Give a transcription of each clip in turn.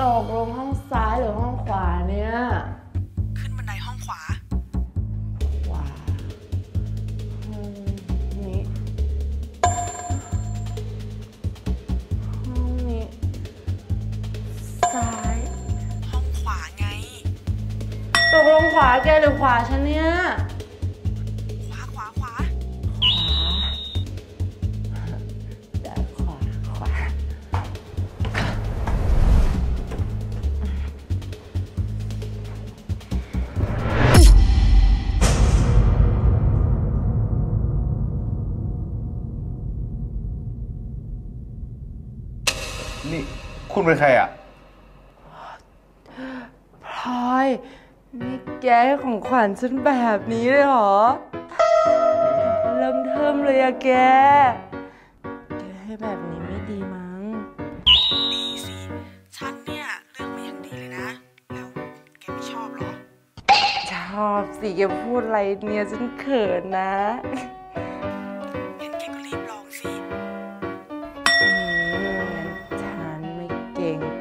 ตกลงห้องซ้ายหรือห้องขวาเนี่ยขึ้นบันไดห้องขวานี้ห้องนี้ซ้ายห้องขวาไงตกลงขวาแกหรือขวาฉันเนี่ยนี่คุณเป็นใครอ่ะพลอยนี่แกให้ของขวัญฉันแบบนี้เลยเหรอเริ่มเทิมเลยอะแกให้แบบนี้ไม่ดีมั้งดีสิฉันเนี่ยเลือกมาอย่างดีเลยนะแล้วแกไม่ชอบหรอชอบสิแกพูดอะไรเนี่ยฉันเขินนะ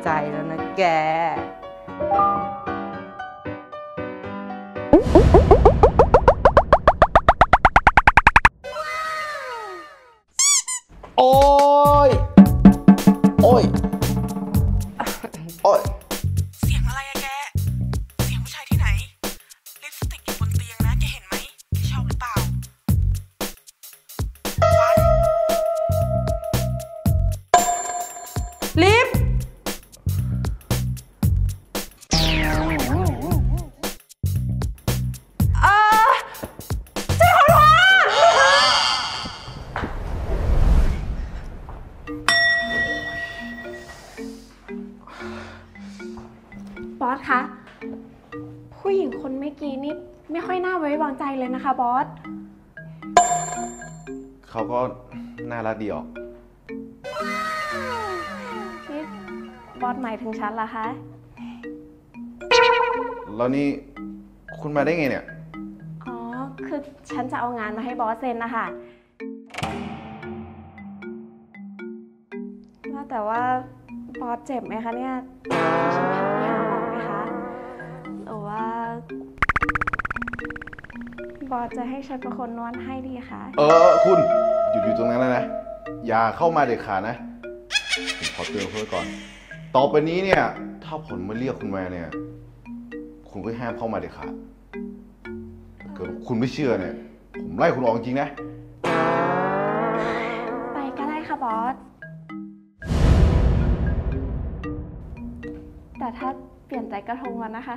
ใจแล้วนะแกโอ้ยโอ้ยโอ้ยเสียงอะไรอะแกเสียงผู้ชายที่ไหนลิปสติกอยู่บนเตียงนะแกเห็นไหมแกชอบหรือเปล่าลิปบอสคะผู้หญิงคนเมื่อกี้นี่ไม่ค่อยน่าไว้วางใจเลยนะคะบอสเขาก็น่ารักดีออกนี่บอสหมายถึงฉันเหรอคะแล้วนี่คุณมาได้ไงเนี่ยอ๋อคือฉันจะเอางานมาให้บอสเซ็นนะคะว่าแต่ว่าบอสเจ็บไหมคะเนี่ยบอสจะให้ฉันเป็นคนนวดให้ดีคะคุณหยุดอยู่ตรงนั้นนะอย่าเข้ามาเด็ดขาดนะผมขอเตือนเพื่อก่อนต่อไปนี้เนี่ยถ้าผลมาเรียกคุณมาเนี่ยคุณก็ห้ามเข้ามาเด็ดขาดเกิดคุณไม่เชื่อเนี่ยผมไล่คุณออกจริงนะไปก็ได้ค่ะบอสแต่ถ้าเปลี่ยนใจก็โทรมานะคะ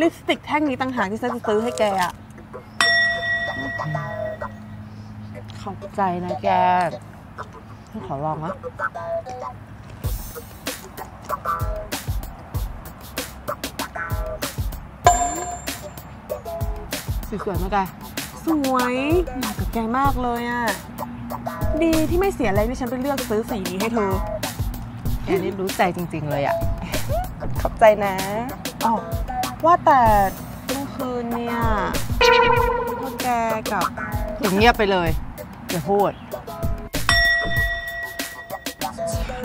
ลิปสติกแท่งนี้ต่างหากที่ฉันจะซื้อให้แกอะขอบใจนะแกฉันขอลองนะสวยๆไหมแกสวยเหมาะกับแกมากเลยอะดีที่ไม่เสียอะไรที่ฉันไปเลือกซื้อสีนี้ให้เธอแกนี่รู้ใจจริงๆเลยอะขอบใจนะอ๋อว่าแต่เมื่อคืนเนี่ยพวกแกกับอย่างเงียบไปเลยอย่าพูด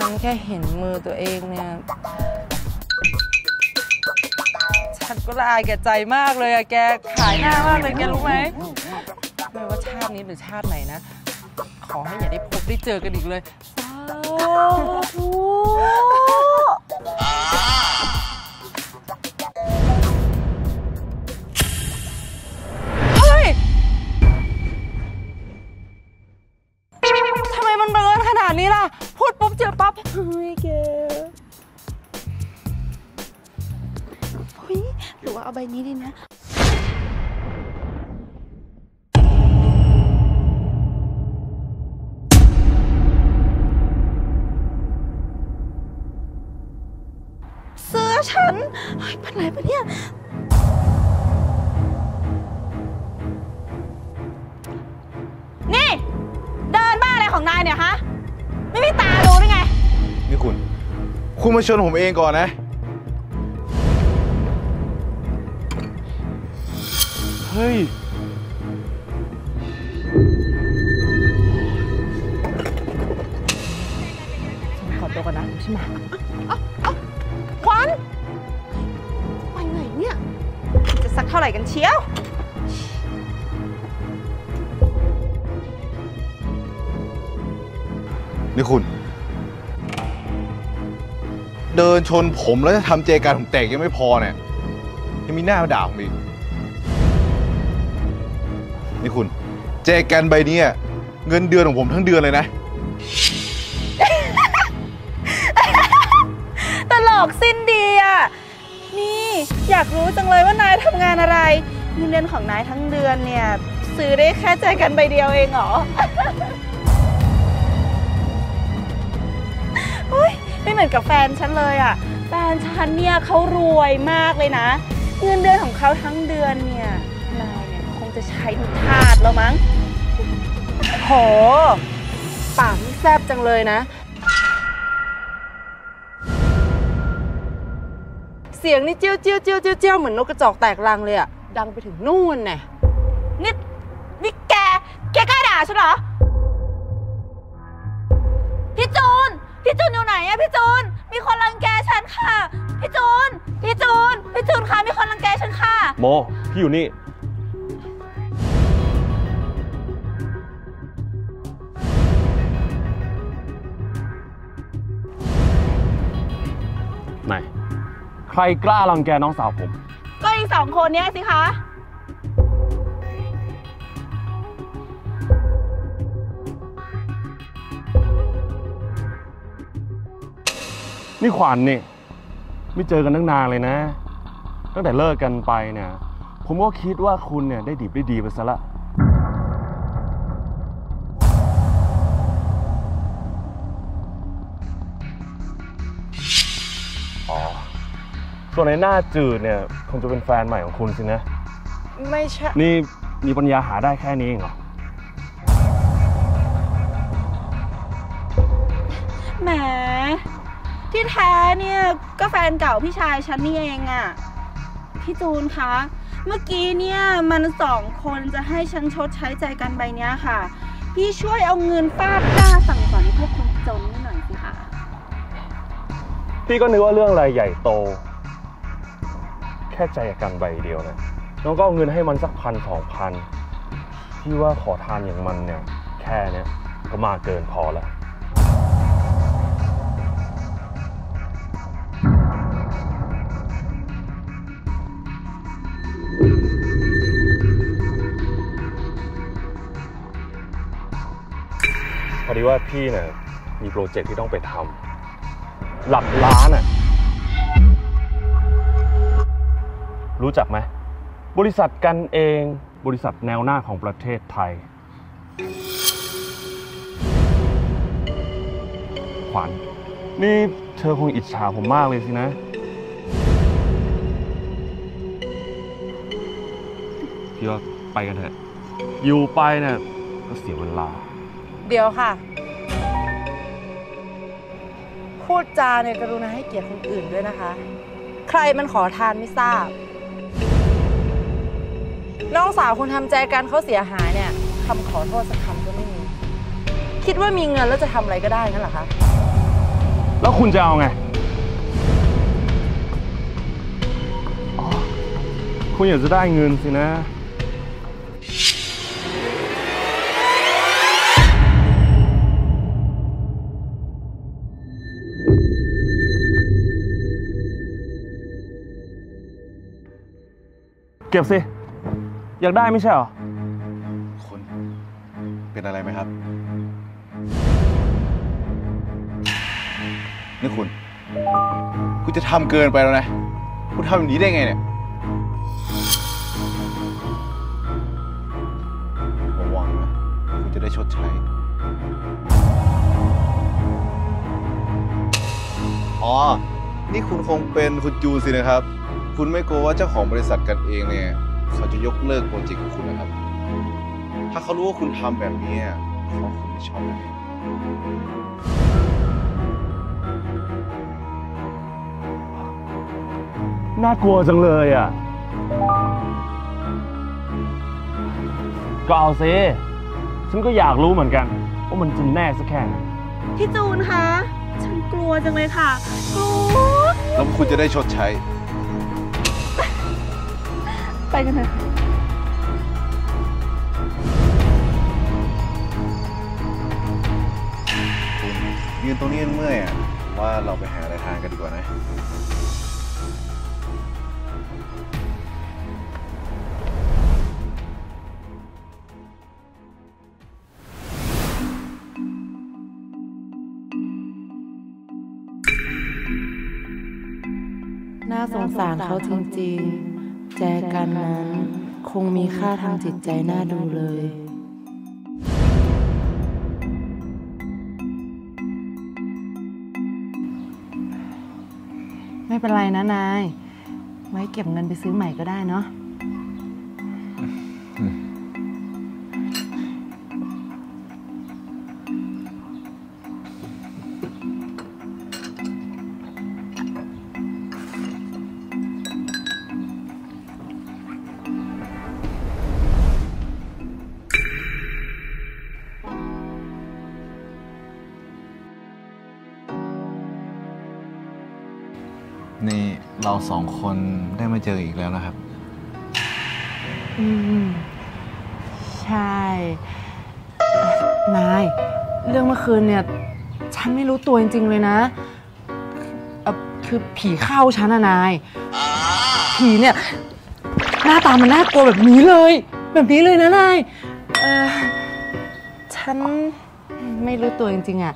ฉันแค่เห็นมือตัวเองเนี่ยฉันก็ละอายแก่ใจมากเลยอะแกขายหน้ามากเลยแกรู้ไหมไม่ว่าชาตินี้หรือชาติไหนนะขอให้อย่าได้พบได้เจอกันอีกเลยนี่ล่ะพูดปุ๊บเจอปั๊บเฮ้ยแกหรือว่าเอาใบนี้ดีนะเสื้อฉันเฮ้ยเป็นไรปะเนี่ยนี่เดินบ้าอะไรของนายเนี่ยฮะ คุณมาชนผมเองก่อนนะเฮ้ยขอตัวก่อนนะใช่ไหมขวัญไปไหนเนี่ยจะสักเท่าไหร่กันเชียวนี่คุณเดินชนผมแล้วจะทำเจการผมแตกยังไม่พอเนี่ยยังมีหน้ามาด่าผมอีกนี่คุณเจกันใบนี้เงินเดือนของผมทั้งเดือนเลยนะตลกสิ้นดีอ่ะนี่อยากรู้จังเลยว่านายทำงานอะไรเงินเดือนของนายทั้งเดือนเนี่ยซื้อได้แค่เจกันใบเดียวเองเหรอไม่เหมือนกับแฟนฉันเลยอ่ะแฟนฉันเนี่ยเขารวยมากเลยนะเงินเดือนของเขาทั้งเดือนเนี่ยนายเนี่ยคงจะใช้ทุกทาสแล้วมั้งโหปากนี่แซ่บจังเลยนะเสียงนี่เจี้ยวเจี้ยวเจี้ยวเจี้ยวเจี้ยวเหมือนนกกระจอกแตกรังเลยอ่ะดังไปถึงนู่นน่ะนี่แกกล้าด่าฉันเหรอพี่จูนอยู่ไหนอะพี่จูนมีคนรังแกฉันค่ะพี่จูนค่ะมีคนรังแกฉันค่ะโมพี่อยู่นี่ไหนใครกล้ารังแกน้องสาวผมก็อีกสองคนเนี้ยสิคะนี่ขวัญนี่ไม่เจอกันตั้งนานเลยนะตั้งแต่เลิกกันไปเนี่ยผมก็คิดว่าคุณเนี่ยได้ดีได้ดีไปซะละอ๋อส่วนในหน้าจืดเนี่ยคงจะเป็นแฟนใหม่ของคุณสินะไม่ใช่นี่มีปัญญาหาได้แค่นี้เหรอแหมที่แท้เนี่ยก็แฟนเก่าพี่ชายฉันนี่เองอะพี่จูนคะเมื่อกี้เนี่ยมันสองคนจะให้ฉันชดใช้ใจกันใบเนี้ยค่ะพี่ช่วยเอาเงินฟาดหน้าสั่งสอนพวกคนจนนี่หน่อยสิคะพี่ก็นึกว่าเรื่องอะไรใหญ่โตแค่ใจกันใบเดียวนะน้องก็เอาเงินให้มันสัก1,000-2,000พี่ว่าขอทานอย่างมันเนี่ยแค่เนี้ยก็มากเกินพอแล้วพอดีว่าพี่เนี่ยมีโปรเจกต์ที่ต้องไปทำหลักล้านน่ะรู้จักไหมบริษัทกันเองบริษัทแนวหน้าของประเทศไทยขวัญนี่เธอคงอิจฉาผมมากเลยสินะพี่ว่าไปกันเถอะอยู่ไปเนี่ยก็เสียเวลาเดี๋ยวค่ะพูดจาเนี่ยกรุณาให้เกียรติคนอื่นด้วยนะคะใครมันขอทานไม่ทราบน้องสาวคุณทำใจกันเขาเสียหายเนี่ยคำขอโทษสักคำก็ไม่มีคิดว่ามีเงินแล้วจะทำอะไรก็ได้นั่นเหรอคะแล้วคุณจะเอาไงคุณอยากจะได้เงินสินะเก็บสิอยากได้ไม่ใช่หรอคุณเป็นอะไรไหมครับนี่คุณจะทำเกินไปแล้วนะคุณทำอย่างนี้ได้ไงเนี่ยระวังนะคุณจะได้ชดใช้อ๋อนี่คุณคงเป็นคุณจูนสินะครับคุณไม่กลัวว่าเจ้าของบริษัทกันเองเนี่ยเขาจะยกเลิกโปรเจกต์ของคุณนะครับถ้าเขารู้ว่าคุณทำแบบนี้เขาคงไม่ชอบเลย น่ากลัวจังเลยอ่ะก็เอาซิฉันก็อยากรู้เหมือนกันว่ามันจริงแน่สักแค่ไหนพี่จูนคะฉันกลัวจังเลยค่ะกลัวแล้วคุณจะได้ชดใช้ไปกันเถอะยืนตรงนี้เมื่อยว่าเราไปหาอะไรทานกันดีกว่านะน่าสงสารเขาจริงๆแจกันนั้นคงมีค่าทางจิตใจน่าดูเลยไม่เป็นไรนะนายไว้เก็บเงินไปซื้อใหม่ก็ได้เนาะนี่เราสองคนได้มาเจออีกแล้วนะครับใช่นายเรื่องเมื่อคืนเนี่ยฉันไม่รู้ตัวจริงๆเลยนะคือผีเข้าฉันนะนายผีเนี่ยหน้าตามันน่ากลัวแบบนี้เลยนะนายฉันไม่รู้ตัวจริงๆอ่ะ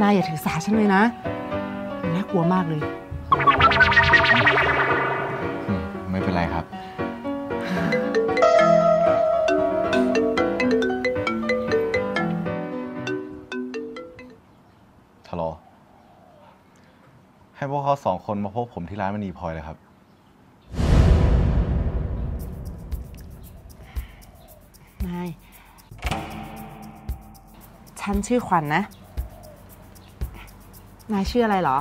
นายอย่าถือสาฉันเลยนะน่ากลัวมากเลยไม่เป็นไรครับฮัลโหลให้พวกเขาสองคนมาพบผมที่ร้านมณีพลอยเลยครับนายฉันชื่อขวัญนะนายชื่ออะไรเหรอ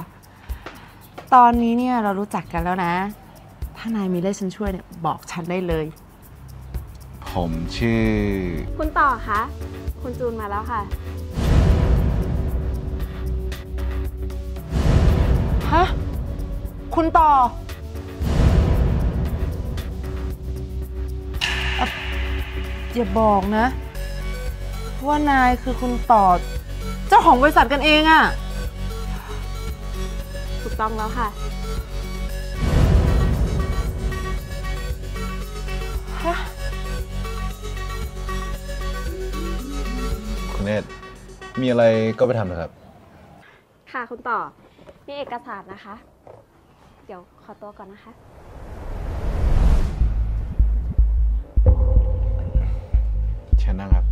ตอนนี้เนี่ยเรารู้จักกันแล้วนะถ้านายมีอะไรฉันช่วยเนี่ยบอกฉันได้เลยผมชื่อคุณต่อคะคุณจูนมาแล้วค่ะฮะคุณต่ออย่าบอกนะว่านายคือคุณต่อเจ้าของบริษัทกันเองอะถูกต้องแล้วค่ะคุณเนตรมีอะไรก็ไปทำนะครับค่ะคุณต่อนี่เอกสารนะคะเดี๋ยวขอตัวก่อนนะคะเชิญนั่งครับ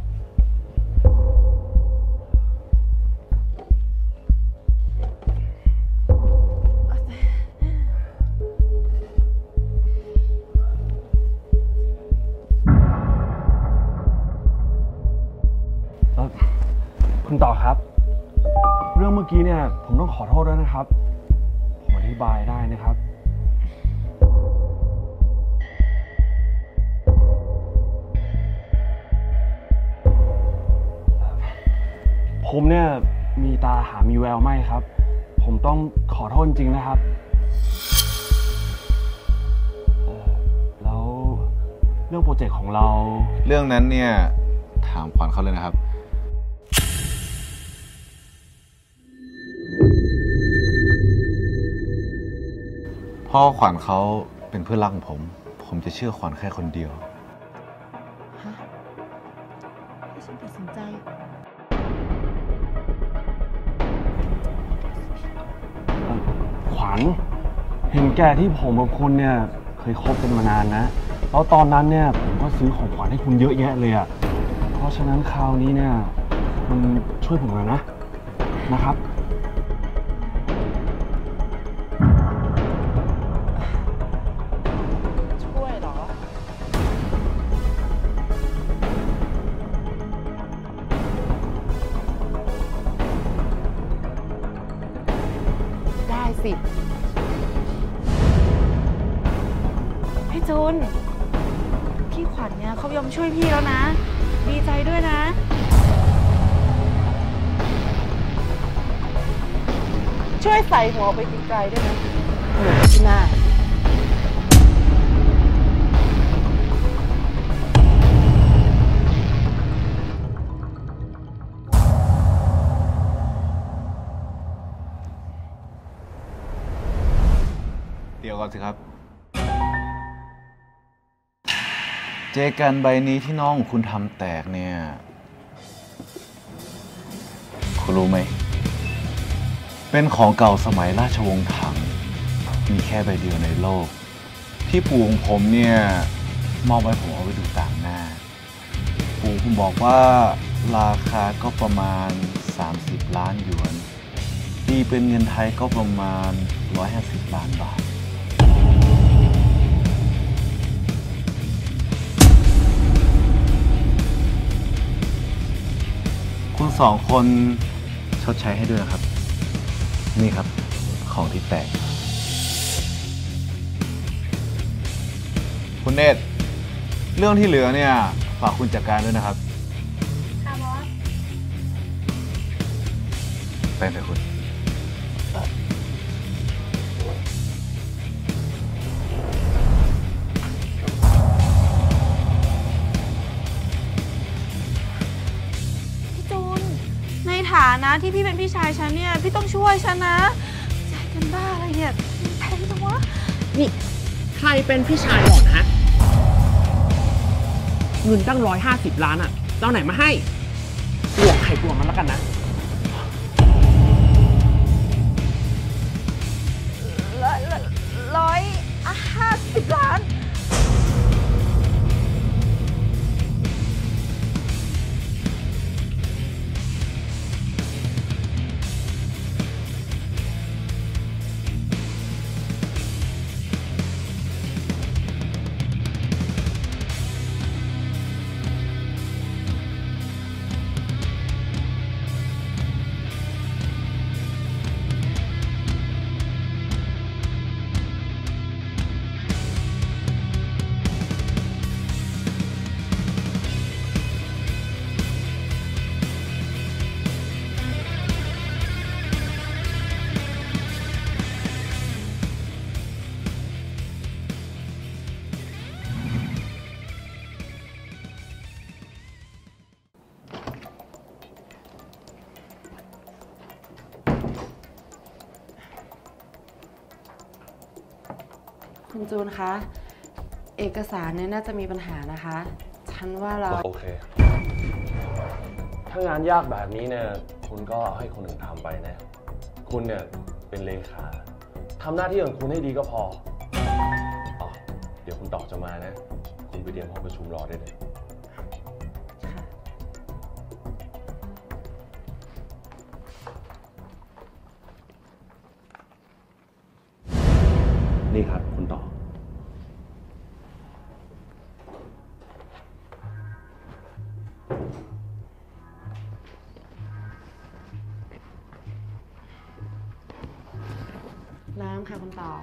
คุณต่อครับเรื่องเมื่อกี้เนี่ยผมต้องขอโทษด้วยนะครับผมอธิบายได้นะครับผมเนี่ยมีตาหามีแววไม่ครับผมต้องขอโทษจริงนะครับแล้วเรื่องโปรเจกต์ของเราเรื่องนั้นเนี่ยถามขวัญเขาเลยนะครับพ่อขวัญเขาเป็นเพื่อนรักของผมจะเชื่อขวัญแค่คนเดียวฮะให้ฉันตัดสินใจขวัญเห็นแกที่ผมกับคุณเนี่ยเคยคบกันมานานนะแล้วตอนนั้นเนี่ยผมก็ซื้อของขวัญให้คุณเยอะแยะเลยอะเพราะฉะนั้นคราวนี้เนี่ยมันช่วยผมหน่อยนะครับ จูนพี่ขวัญเนี่ยเขายอมช่วยพี่แล้วนะดีใจด้วยนะช่วยใส่หัวไปไกลๆได้ไหมที่หน้าเดี๋ยวก่อนสิครับเจกันใบนี้ที่น้องคุณทำแตกเนี่ยคุณรู้ไหมเป็นของเก่าสมัยราชวงศ์ถังมีแค่ใบเดียวในโลกที่ปู่ของผมเนี่ยมอบให้ผมเอาไว้ดูต่างหน้าปู่ผมบอกว่าราคาก็ประมาณ30ล้านหยวนตีเป็นเงินไทยก็ประมาณ150ล้านบาทคุณสองคนชดใช้ให้ด้วยนะครับนี่ครับของที่แตกคุณเนตรเรื่องที่เหลือเนี่ยฝากคุณจัดการด้วยนะครับค่ะบอสไปเลยคุณในฐานะที่พี่เป็นพี่ชายฉันเนี่ยพี่ต้องช่วยฉันนะใจกันบ้าอะไรเนี่ยแพงจังวะนี่ใครเป็นพี่ชายหรอฮะเงินตั้ง150ล้านอะเจ้าไหนมาให้กลัวใครกลัวมันแล้วกันนะ150 ล้านคุณจูนคะเอกสารเนี่ยน่าจะมีปัญหานะคะฉันว่าเราโอเคถ้างานยากแบบนี้เนี่ยคุณก็ให้คนอื่นทำไปนะคุณเนี่ยเป็นเลขาทำหน้าที่ของคุณให้ดีก็พออ๋อเดี๋ยวคุณต่อจะมานะคุณไปเตรียมห้องประชุมรอได้เลยนี่ครับคุณต่อน้ำค่ะคุณต่อขอบคุณครับคุณต่อคะ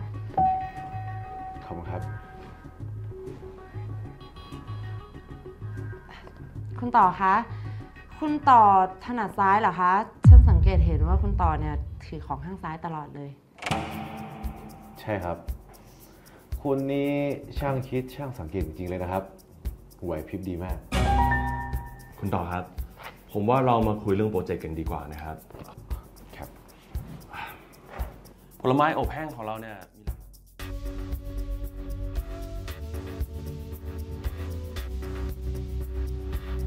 คุณต่อถนัดซ้ายเหรอคะฉันสังเกตเห็นว่าคุณต่อเนี่ยถือของข้างซ้ายตลอดเลยใช่ครับคุณนี่ช่างคิดช่างสังเกตจริงๆเลยนะครับไหวพริบดีมากคุณต่อครับผมว่าเรามาคุยเรื่องโปรเจกต์กันดีกว่านะครับครับผลไม้อบแห้งของเราเนี่ย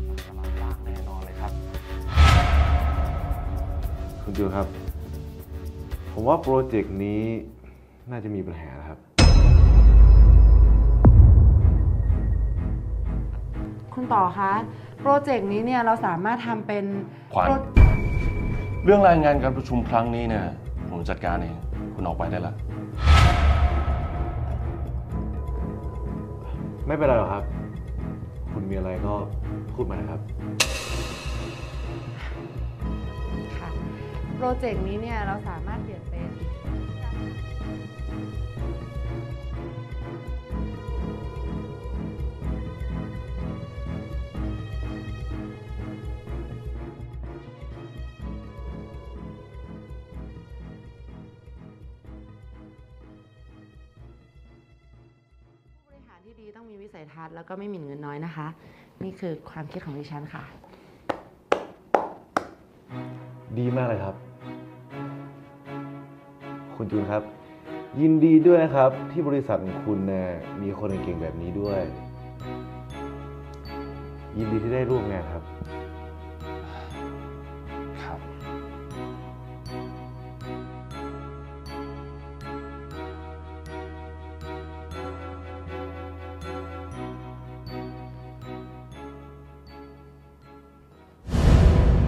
ล่างแน่นอนเลยครับคุณดูครับผมว่าโปรเจกต์นี้น่าจะมีปัญหานะครับคุณต่อคะโปรเจกต์นี้เนี่ยเราสามารถทำเป็นขวัญเรื่องรายงานการประชุมครั้งนี้เนี่ยผมจัดการเองคุณออกไปได้แล้วไม่เป็นไรหรอกครับคุณมีอะไรก็พูดมานะครับค่ะโปรเจกต์นี้เนี่ยเราสามารถเปลี่ยนเป็น สัยทัศน์แล้วก็ไม่หมิ่นเงินน้อยนะคะนี่คือความคิดของดิฉันค่ะดีมากเลยครับคุณจูนครับยินดีด้วยนะครับที่บริษัทของคุณเนี่ยมีคนเก่งแบบนี้ด้วยยินดีที่ได้ร่วมงานครับครับค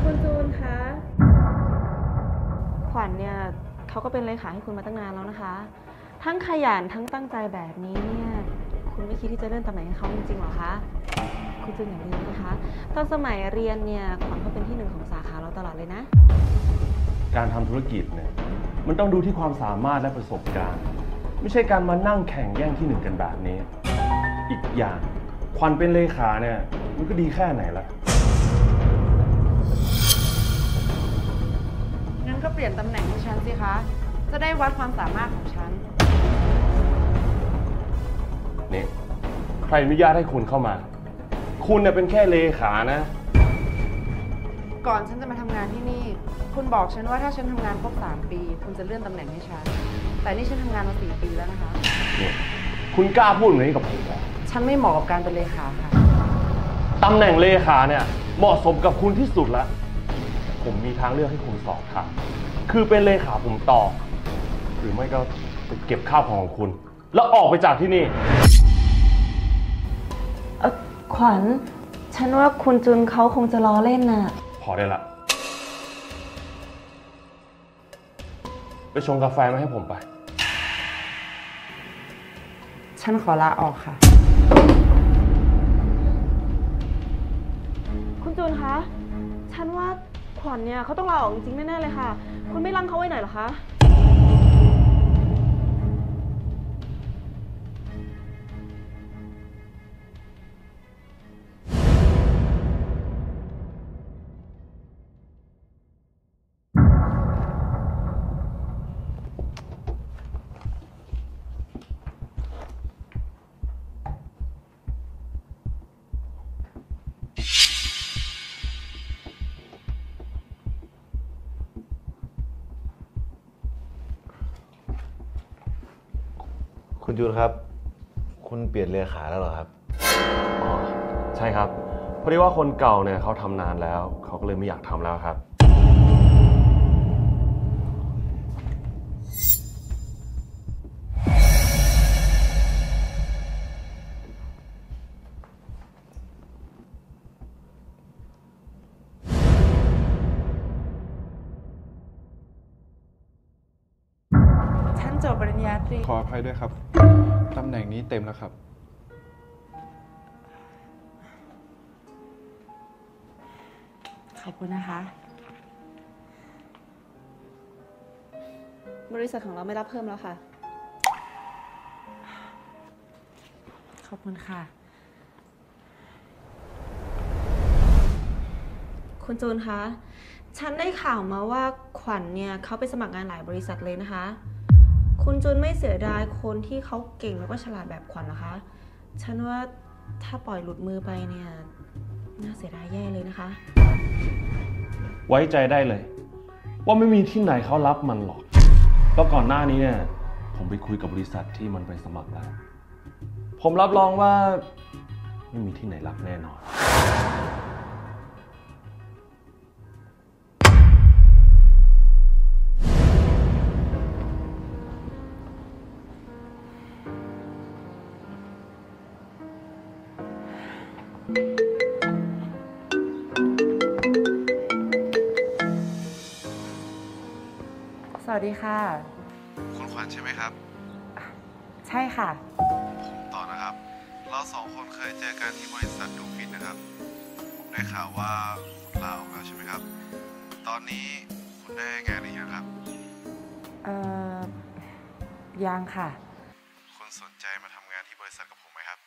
ุณจูนคะขวัญเนี่ยเขาก็เป็นเลขาให้คุณมาตั้งนานแล้วนะคะทั้งขยันทั้งตั้งใจแบบนี้เนี่ยคุณไม่คิดที่จะเลื่อนตำแหน่งให้เขาจริงๆหรอคะคุณจูนอย่างนี้นะคะตอนสมัยเรียนเนี่ยขวัญเขาเป็นที่หนึ่งของสาขาเราตลอดเลยนะการทำธุรกิจเนี่ยมันต้องดูที่ความสามารถและประสบการณ์ไม่ใช่การมานั่งแข่งแย่งที่หนึ่งกันแบบนี้อีกอย่างขวัญเป็นเลขาเนี่ยมันก็ดีแค่ไหนล่ะก็เปลี่ยนตำแหน่งของฉันสิคะจะได้วัดความสามารถของฉันนี่ใครอนุญาตให้คุณเข้ามาคุณเนี่ยเป็นแค่เลขานะก่อนฉันจะมาทำงานที่นี่คุณบอกฉันว่าถ้าฉันทำงานครบ3ปีคุณจะเลื่อนตำแหน่งให้ฉันแต่นี่ฉันทำงานมา4ปีแล้วนะคะนี่คุณกล้าพูดแบบนี้กับผมเหรอฉันไม่เหมาะกับการเป็นเลขาค่ะตำแหน่งเลขาเนี่ยเหมาะสมกับคุณที่สุดละผมมีทางเลือกให้คุณสองทางคือเป็นเลขาผมต่อหรือไม่ก็ไปเก็บข้าวของคุณแล้วออกไปจากที่นี่ขวัญฉันว่าคุณจุนเขาคงจะล้อเล่นน่ะพอได้ละไปชงกาแฟมาให้ผมไปฉันขอลาออกค่ะคุณจุนคะฉันว่าขวัญเนี่ยเขาต้องลาออกจริงแน่ๆเลยค่ะคุณไม่รั้งเขาไว้ไหนหรอคะคุณจูนครับคุณเปลี่ยนเลขาแล้วเหรอครับอ๋อใช่ครับเพราะว่าคนเก่าเนี่ยเขาทำนานแล้วเขาก็เลยไม่อยากทำแล้วครับจบปริญญาตรีขออภัยด้วยครับตำแหน่งนี้เต็มแล้วครับขอบคุณนะคะบริษัทของเราไม่รับเพิ่มแล้วค่ะขอบคุณค่ะคุณจูนคะฉันได้ข่าวมาว่าขวัญเนี่ยเขาไปสมัครงานหลายบริษัทเลยนะคะคุณจูนไม่เสียดายคนที่เขาเก่งแล้วก็ฉลาดแบบขวัญเหรอคะฉันว่าถ้าปล่อยหลุดมือไปเนี่ยน่าเสียดายแย่เลยนะคะไว้ใจได้เลยว่าไม่มีที่ไหนเขารับมันหรอกก็ก่อนหน้านี้เนี่ยผมไปคุยกับบริษัทที่มันไปสมัครได้ผมรับรองว่าไม่มีที่ไหนรับแน่นอนสวัสดีค่ะคุณขวัญใช่ไหมครับใช่ค่ะผมต่อนะครับเราสองคนเคยเจอกันที่บริษัทดูฟินนะครับผมได้ข่าวว่าคุณลาออกแล้วใช่ไหมครับตอนนี้คุณได้งานหรือยังครับยังค่ะคุณสนใจมาทำงานที่บริษัทกับผมไหมครับ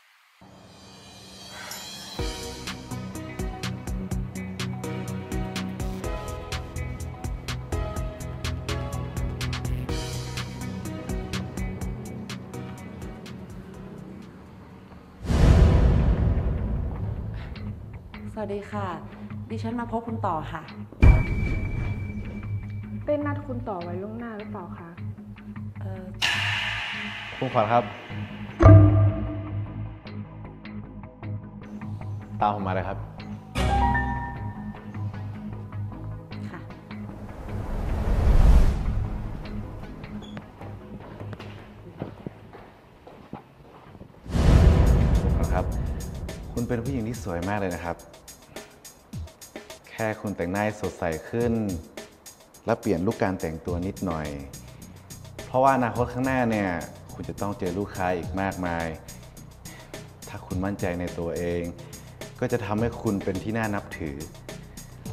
วัสดีค่ะดิฉันมาพบคุณต่อค่ะได้นัดคุณต่อไว้ล่วงหน้าหรือเปล่าคะคุณขวัญครับตามผมมาเลยครับค่ะคุณครับคุณเป็นผู้หญิงที่สวยมากเลยนะครับแค่คุณแต่งหน้าให้สดใสขึ้นและเปลี่ยนลูกการแต่งตัวนิดหน่อยเพราะว่าอนาคตข้างหน้าเนี่ยคุณจะต้องเจอลูกค้าอีกมากมายถ้าคุณมั่นใจในตัวเองก็จะทำให้คุณเป็นที่น่านับถือ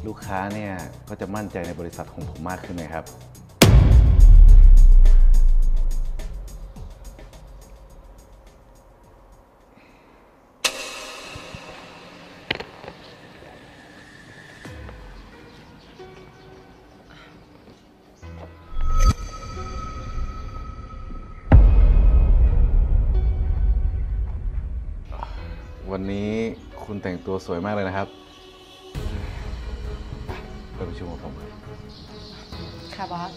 ลูกค้าเนี่ยก็จะมั่นใจในบริษัทของผมมากขึ้นเลยครับวันนี้คุณแต่งตัวสวยมากเลยนะครับไปประชุมกับผมค่ะบอสคุ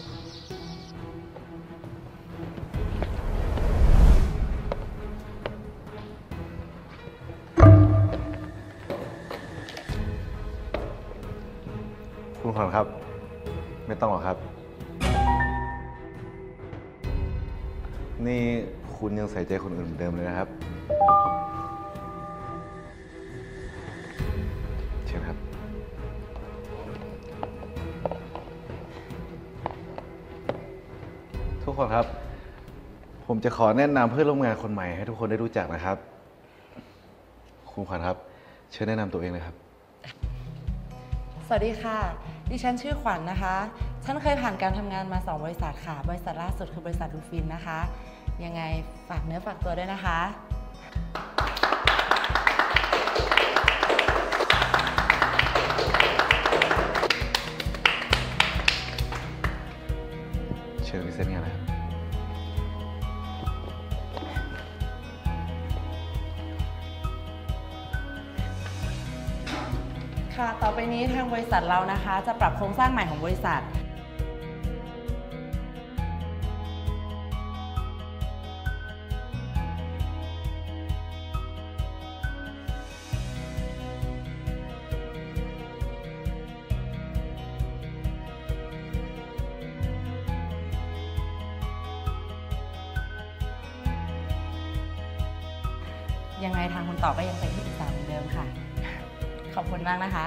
ณขวัญครับไม่ต้องหรอกครับนี่คุณยังใส่ใจคนอื่นเดิมเลยนะครับทุกคนครับผมจะขอแนะนำเพื่อนร่วมงานคนใหม่ให้ทุกคนได้รู้จักนะครับคุณขวัญครับเชิญแนะนำตัวเองเลยครับสวัสดีค่ะดิฉันชื่อขวัญ นะคะฉันเคยผ่านการทำงานมา2บริษัทค่ะบริษัทล่าสุดคือบริษัทลูฟินนะคะยังไงฝากเนื้อฝากตัวด้วยนะคะเชิญพิเศษเนี่ยนะครับ ค่ะต่อไปนี้ทางบริษัทเรานะคะจะปรับโครงสร้างใหม่ของบริษัทยังไงทางคุณต่อก็ยังเป็นที่ปรึกษาเหมือนเดิมค่ะขอบคุณมากนะคะ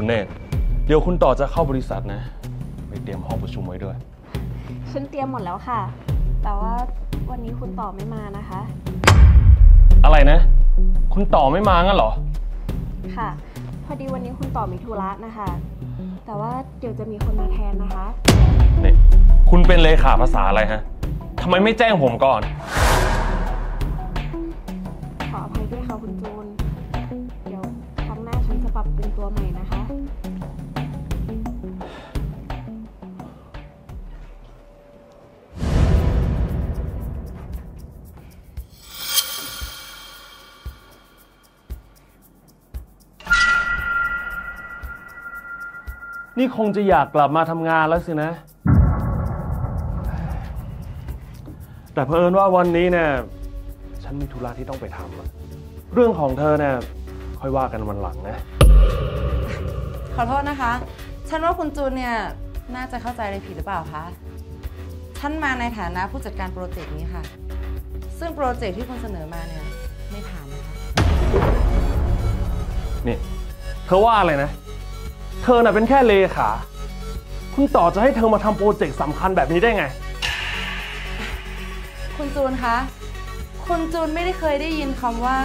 คุณเนตรเดี๋ยวคุณต่อจะเข้าบริษัทนะไปเตรียมห้องประชุมไว้ด้วยฉันเตรียมหมดแล้วค่ะแต่ว่าวันนี้คุณต่อไม่มานะคะอะไรนะคุณต่อไม่มางั้นเหรอค่ะพอดีวันนี้คุณต่อมีธุระนะคะแต่ว่าเดี๋ยวจะมีคนมาแทนนะคะนี่คุณเป็นเลขาภาษาอะไรฮะทำไมไม่แจ้งผมก่อนขออภัยด้วยค่ะคุณจูนเดี๋ยวครั้งหน้าฉันจะปรับปรุงตัวใหม่นะคะนี่คงจะอยากกลับมาทำงานแล้วสินะแต่เผอิญว่าวันนี้เนี่ยฉันมีธุระที่ต้องไปทำเรื่องของเธอเนี่ยค่อยว่ากันวันหลังนะขอโทษนะคะฉันว่าคุณจูนเนี่ยน่าจะเข้าใจอะไรผิดหรือเปล่าคะฉันมาในฐานะผู้จัดการโปรเจกต์นี้ค่ะซึ่งโปรเจกต์ที่คุณเสนอมาเนี่ยไม่ผ่านนะคะนี่เธอว่าอะไรนะ เธอน่ะเป็นแค่เลขาคุณต่อจะให้เธอมาทำโปรเจกต์สำคัญแบบนี้ได้ไงคุณจูนคะคุณจูนไม่ได้เคยได้ยินคำว่า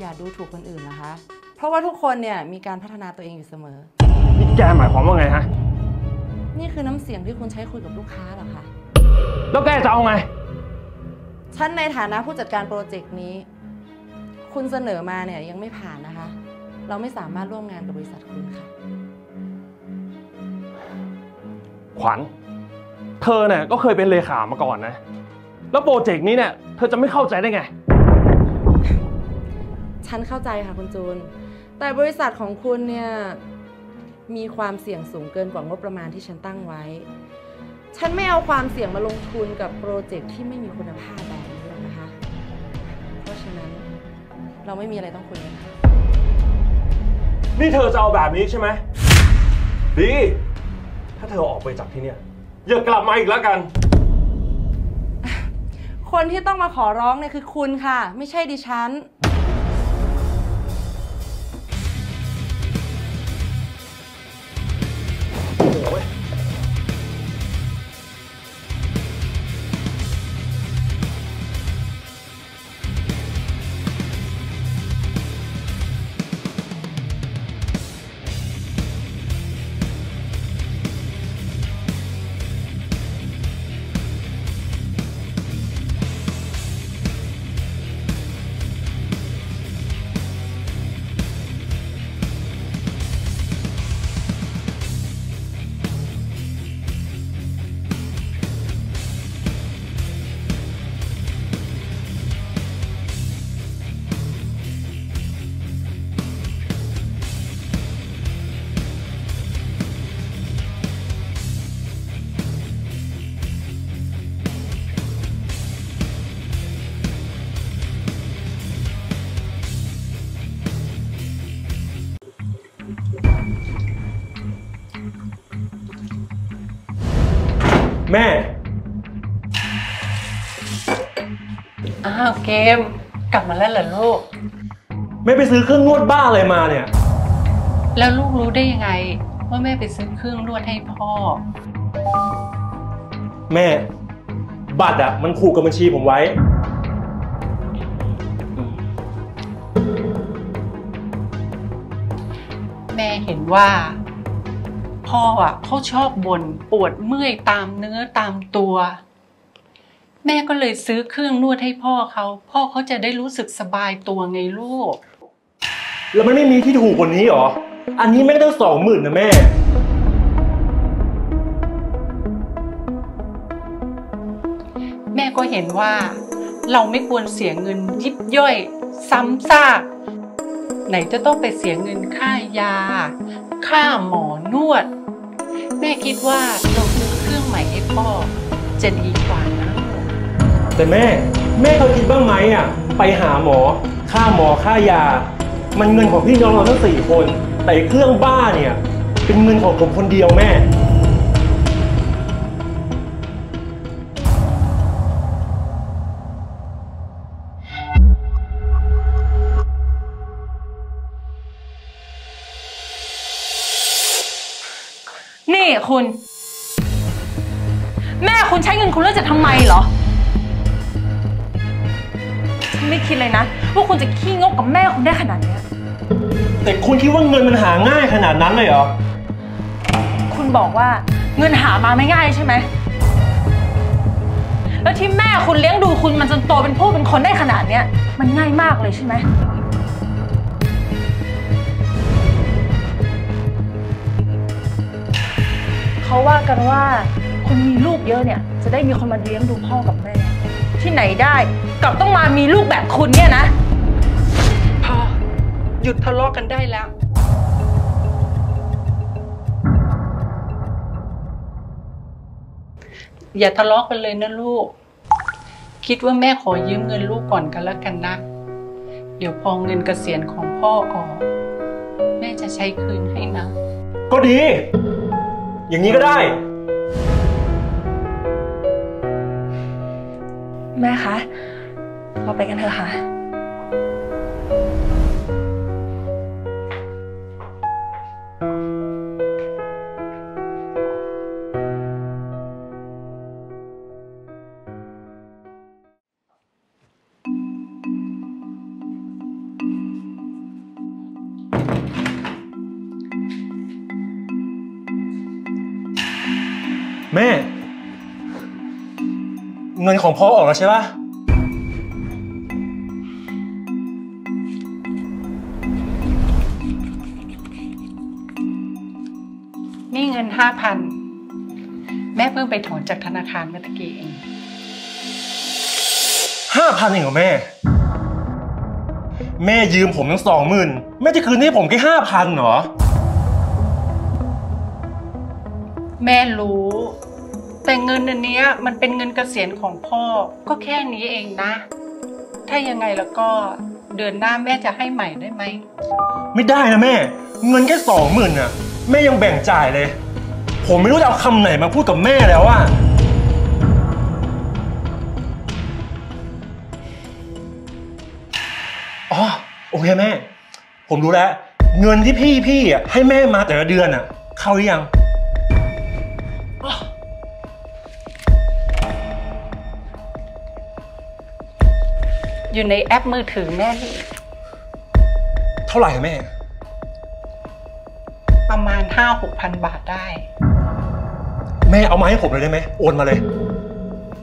อย่าดูถูกคนอื่นนะคะเพราะว่าทุกคนเนี่ยมีการพัฒนาตัวเองอยู่เสมอนี่แกหมายความว่าไงฮะนี่คือน้ำเสียงที่คุณใช้คุยกับลูกค้าเหรอคะแล้วแกจะเอาไงฉันในฐานะผู้จัดการโปรเจกต์นี้คุณเสนอมาเนี่ยยังไม่ผ่านนะคะเราไม่สามารถร่วมงานกับบริษัทคุณค่ะขวัญเธอเนี่ยก็เคยเป็นเลขามาก่อนนะแล้วโปรเจกต์นี้เนี่ยเธอจะไม่เข้าใจได้ไงฉันเข้าใจค่ะคุณจูนแต่บริษัทของคุณเนี่ยมีความเสี่ยงสูงเกินกว่างบประมาณที่ฉันตั้งไว้ฉันไม่เอาความเสี่ยงมาลงทุนกับโปรเจกต์ที่ไม่มีคุณภาพแบบนี้หรอกนะคะเพราะฉะนั้นเราไม่มีอะไรต้องคุยกันค่ะนี่เธอจะเอาแบบนี้ใช่ไหมดีถ้าเธอออกไปจากที่เนี่ยอย่ากลับมาอีกแล้วกันคนที่ต้องมาขอร้องเนี่ยคือคุณค่ะไม่ใช่ดิฉันแม่อ้าวเกมกลับมาแล้วเหรอลูกแม่ไปซื้อเครื่องนวดบ้าอะไรมาเนี่ยแล้วลูกรู้ได้ยังไงว่าแม่ไปซื้อเครื่องนวดให้พ่อแม่บัตรอะมันผูกกับบัญชีผมไว้แม่เห็นว่าพ่ออ่ะเขาชอบบ่นปวดเมื่อยตามเนื้อตามตัวแม่ก็เลยซื้อเครื่องนวดให้พ่อเขาจะได้รู้สึกสบายตัวไงลูกแล้วมันไม่มีที่ถูกกว่านี้หรออันนี้แม่ต้อง20,000นะแม่ก็เห็นว่าเราไม่ควรเสียเงินยิบย่อยซ้ำซากไหนจะต้องไปเสียเงินค่ายาค่าหมอนวดแม่คิดว่าเราซื้อเครื่องใหม่ให้พ่อจะดีกว่านะแต่แม่เคยคิดบ้างไหมอ่ะไปหาหมอค่าหมอค่ายามันเงินของพี่น้องเราทั้ง4 คนแต่เครื่องบ้าเนี่ยเป็นเงินของผมคนเดียวแม่นี่คุณแม่คุณใช้เงินคุณเลือกจะทำไมเหรอฉันไม่คิดเลยนะว่าคุณจะขี้งกกับแม่คุณได้ขนาดนี้แต่คุณคิดว่าเงินมันหาง่ายขนาดนั้นเลยเหรอคุณบอกว่าเงินหามาไม่ง่ายใช่ไหมแล้วที่แม่คุณเลี้ยงดูคุณมันจนโตเป็นผู้เป็นคนได้ขนาดนี้มันง่ายมากเลยใช่ไหมเขาว่ากันว่าคนมีลูกเยอะเนี่ยจะได้มีคนมาเลี้ยงดูพ่อกับแม่ที่ไหนได้กลับต้องมามีลูกแบบคุณเนี่ยนะพ่อหยุดทะเลาะกันได้แล้วอย่าทะเลาะกันเลยนะลูกคิดว่าแม่ขอยืมเงินลูกก่อนกันแล้วกันนะเดี๋ยวพอเงินเกษียณของพ่อออกแม่จะใช้คืนให้นะก็ดีอย่างนี้ก็ได้แม่คะเราไปกันเถอะค่ะ เงินของพ่อออกแล้วใช่ปะนี่เงิน 5,000 แม่เพิ่งไปถอนจากธนาคารเมื่อกี้เอง 5,000 เองเหรอแม่แม่ยืมผมทั้ง 20,000แม่จะคืนให้ผมแค่ 5,000 เหรอแม่รู้แต่เงินอันนี้มันเป็นเงินเกษียณของพ่อก็แค่นี้เองนะถ้ายังไงแล้วก็เดือนหน้าแม่จะให้ใหม่ได้ไหมไม่ได้นะแม่เงินแค่ 20,000น่ะแม่ยังแบ่งจ่ายเลยผมไม่รู้จะเอาคำไหนมาพูดกับแม่แล้วอะอ๋อโอเคแม่ผมรู้แล้วเงินที่พี่ให้แม่มาแต่ละเดือนอะเข้าหรือยังอยู่ในแอปมือถือแม่นี่เท่าไหร่แม่ประมาณ 5-6,000 บาทได้แม่เอามาให้ผมเลยได้ไหมโอนมาเลย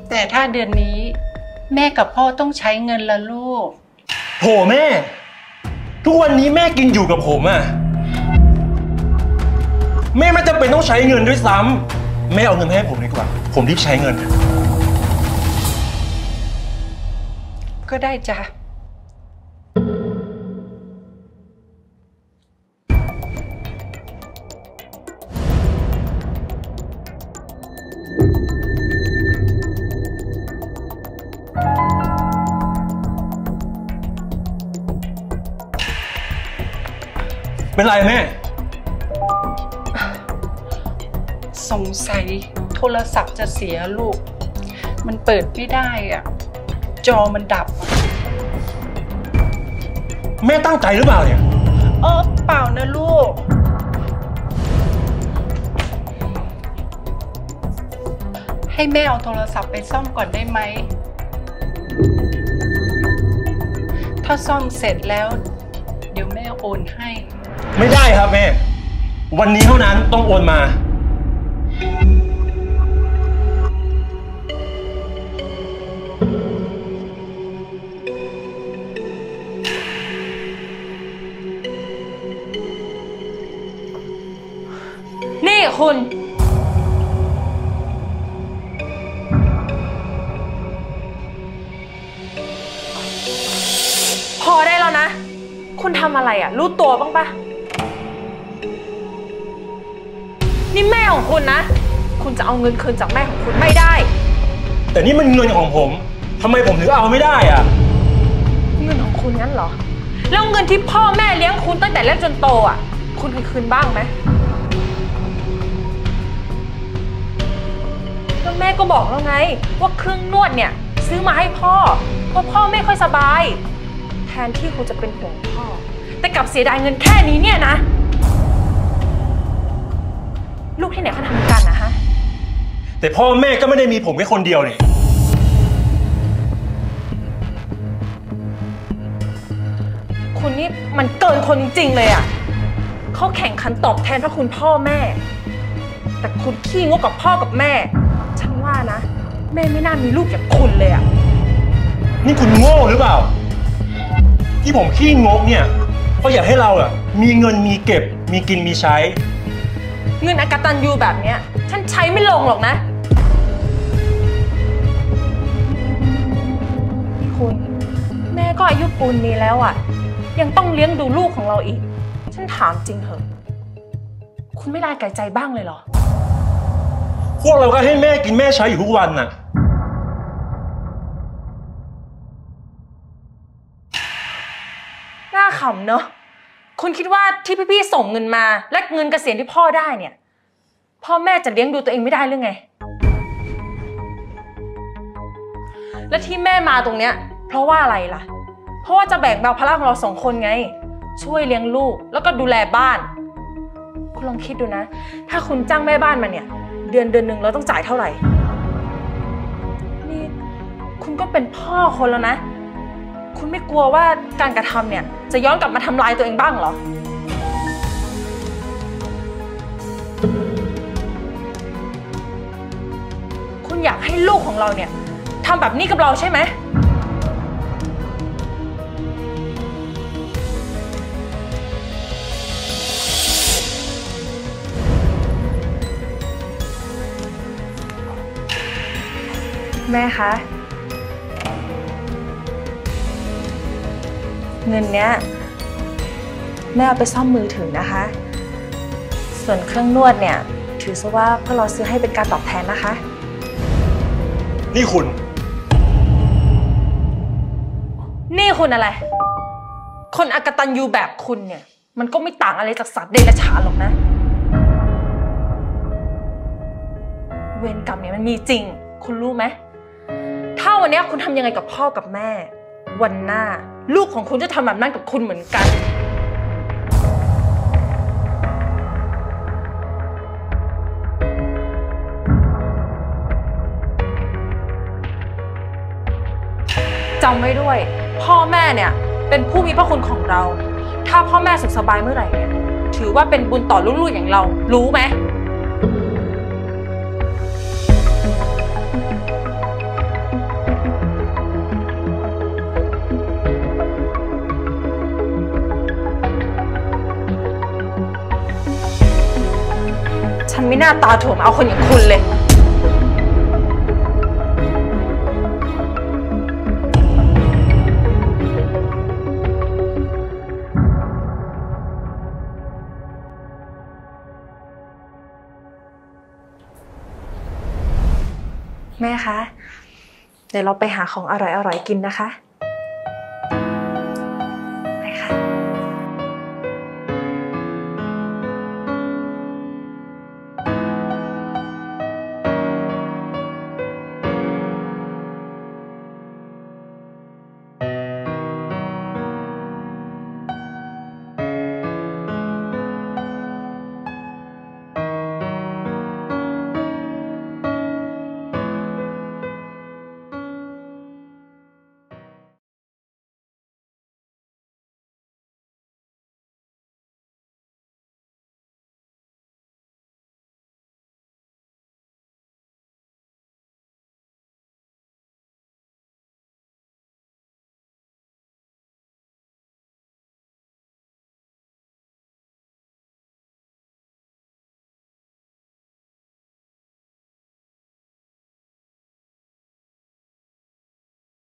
แต่ถ้าเดือนนี้แม่กับพ่อต้องใช้เงินละลูกโหแม่ทุกวันนี้แม่กินอยู่กับผมอะแม่ไม่จำเป็นต้องใช้เงินด้วยซ้ำแม่เอาเงินให้ผมดีกว่าผมรีบใช้เงินก็ได้จ้ะเป็นไรแม่สงสัยโทรศัพท์จะเสียลูกมันเปิดไม่ได้อ่ะจอมันดับแม่ตั้งใจหรือเปล่าเนี่ยเปล่านะลูกให้แม่เอาโทรศัพท์ไปซ่อมก่อนได้ไหมถ้าซ่อมเสร็จแล้วเดี๋ยวแม่โอนให้ไม่ได้ครับแม่วันนี้เท่านั้นต้องโอนมาคุณพอได้แล้วนะคุณทำอะไรอ่ะรู้ตัวบ้างปะนี่แม่ของคุณนะคุณจะเอาเงินคืนจากแม่ของคุณไม่ได้แต่นี่มันเงินของผมทำไมผมถึงเอาไม่ได้อ่ะเงินของคุณงั้นเหรอแล้วเงินที่พ่อแม่เลี้ยงคุณตั้งแต่เล็กจนโตอ่ะคุณเคยคืนบ้างไหมแม่ก็บอกแล้วไงว่าเครื่องนวดเนี่ยซื้อมาให้พ่อเพราะพ่อไม่ค่อยสบายแทนที่คุณจะเป็นห่วงพ่อแต่กลับเสียดายเงินแค่นี้เนี่ยนะลูกที่ไหนเขาทำกันนะฮะแต่พ่อแม่ก็ไม่ได้มีผมแค่คนเดียวนี่คุณนี่มันเกินคนจริงเลยอ่ะเขาแข่งขันตอบแทนพระคุณพ่อแม่แต่คุณขี้งกกับพ่อกับแม่ฉันว่านะแม่ไม่น่ามีลูกอย่างคุณเลยอะนี่คุณโง่หรือเปล่าที่ผมขี้งกเนี่ยเพราะอยากให้เราอะมีเงินมีเก็บมีกินมีใช้เงินอกตัญญูแบบเนี้ยฉันใช้ไม่ลงหรอกนะคุณแม่ก็อายุปูนนี้แล้วอะยังต้องเลี้ยงดูลูกของเราอีกฉันถามจริงเถอะคุณไม่ลายไก่ใจบ้างเลยเหรอพวกเราก็ให้แม่กินแม่ใช้อยู่ทุกวันน่ะน่าขำเนอะคุณคิดว่าที่พี่ๆส่งเงินมาและเงินเกษียณที่พ่อได้เนี่ยพ่อแม่จะเลี้ยงดูตัวเองไม่ได้หรือไงและที่แม่มาตรงเนี้ยเพราะว่าอะไรล่ะเพราะว่าจะแบ่งเบาภาระของเราสองคนไงช่วยเลี้ยงลูกแล้วก็ดูแลบ้านคุณลองคิดดูนะถ้าคุณจ้างแม่บ้านมาเนี่ยเดือนหนึ่งเราต้องจ่ายเท่าไหร่นี่คุณก็เป็นพ่อคนแล้วนะคุณไม่กลัวว่าการกระทำเนี่ยจะย้อนกลับมาทำลายตัวเองบ้างเหรอคุณอยากให้ลูกของเราเนี่ย ทำแบบนี้กับเราใช่ไหมแม่คะเงินเนี้ยแม่เอาไปซ่อมมือถือนะคะส่วนเครื่องนวดเนี่ยถือซะว่าพวกเราซื้อให้เป็นการตอบแทนนะคะนี่คุณอะไรคนอกตัญญูแบบคุณเนี่ยมันก็ไม่ต่างอะไรจากสัตว์เดรัจฉานหรอกนะเวรกรรมเนี่ยมันมีจริงคุณรู้ไหมถ้าวันนี้คุณทำยังไงกับพ่อกับแม่วันหน้าลูกของคุณจะทำแบบนั้นกับคุณเหมือนกันจำไว้ด้วยพ่อแม่เนี่ยเป็นผู้มีพระคุณของเราถ้าพ่อแม่สุขสบายเมื่อไหร่เนี่ยถือว่าเป็นบุญต่อลูกๆอย่างเรารู้ไหมฉันไม่น่าตาถ่วงเอาคนอย่างคุณเลยแม่คะเดี๋ยวเราไปหาของอร่อยๆกินนะคะ